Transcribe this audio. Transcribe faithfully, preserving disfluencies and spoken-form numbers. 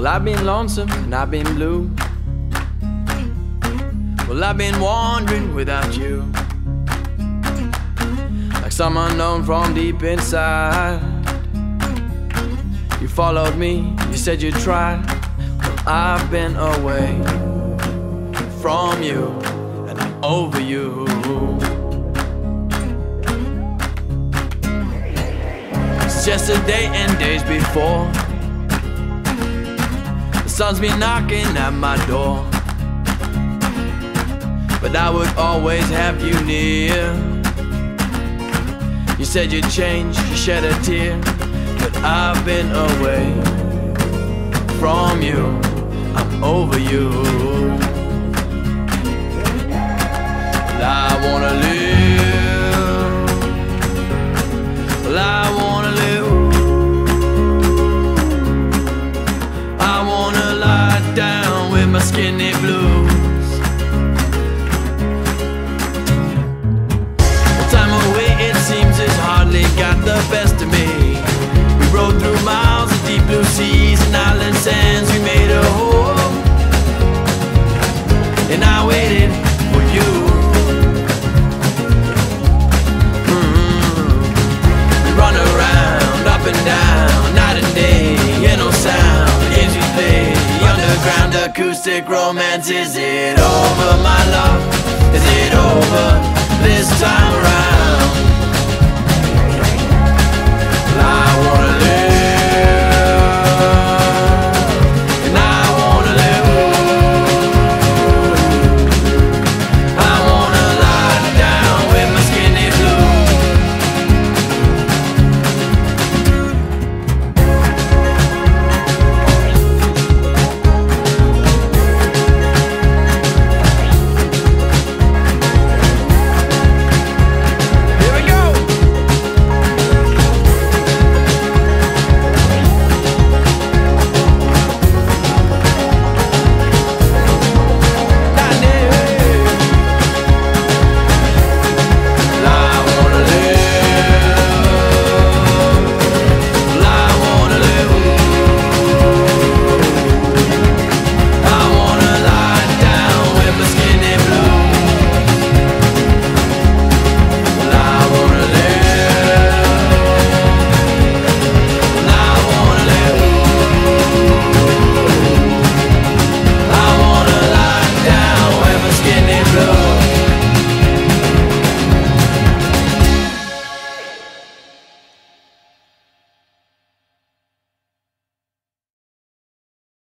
Well, I've been lonesome and I've been blue. Well, I've been wandering without you, like some unknown from deep inside. You followed me, you said you'd try. Well, I've been away from you and I'm over you. It's just a day and days before the sun's been knocking at my door, but I would always have you near. You said you'd change, you shed a tear, but I've been away from you, I'm over you. Well, I wanna live, well, I wanna live, I wanna lie down with my skinny blues. Got the best of me. We rode through miles of deep blue seas and island sands. We made a hole, and I waited for you. Mm-hmm. We run around, up and down, night and day. Ain't no sound, easy play. Underground acoustic romance is it.